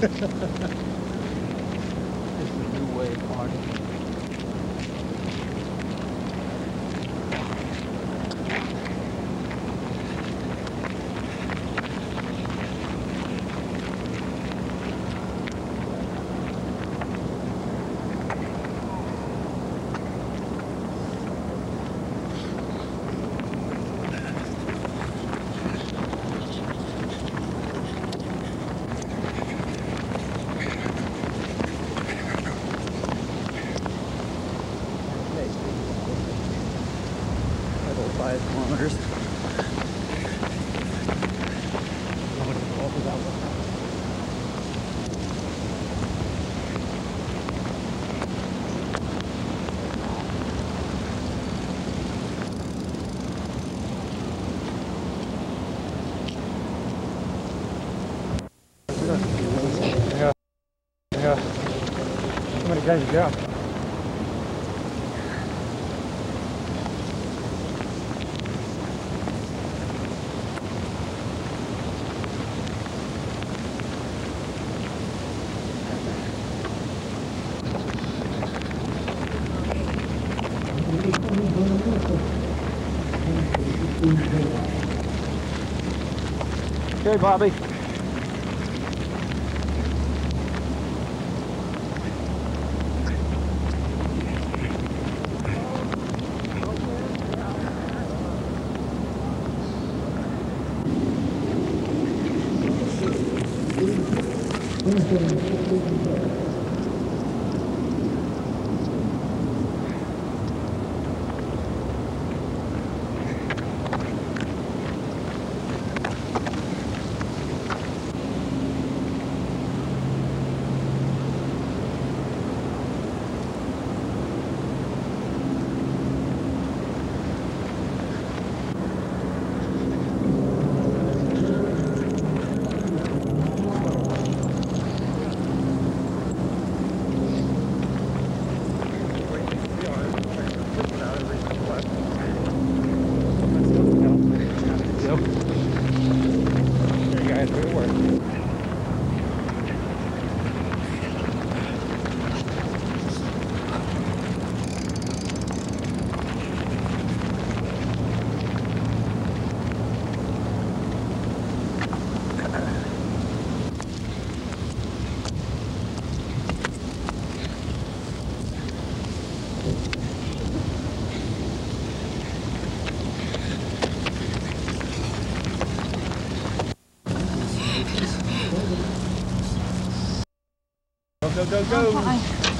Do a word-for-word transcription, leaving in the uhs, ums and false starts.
It's a new way of partying. Five kilometers. Yeah. Yeah. How many guys you got? Okay, Bobby. Go, go, go!